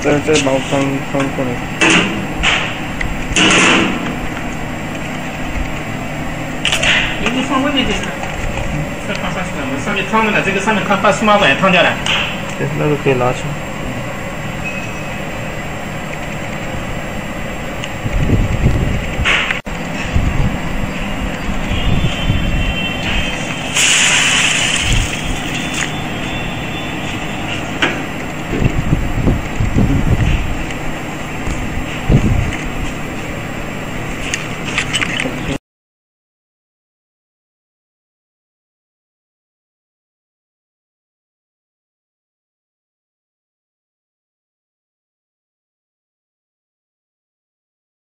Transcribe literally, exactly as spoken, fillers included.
再再把我翻翻过来。 你放外面就是，再放上去了，我们上面烫的了，这个上面烫把芝麻粉烫掉了。对，那个可以拿去。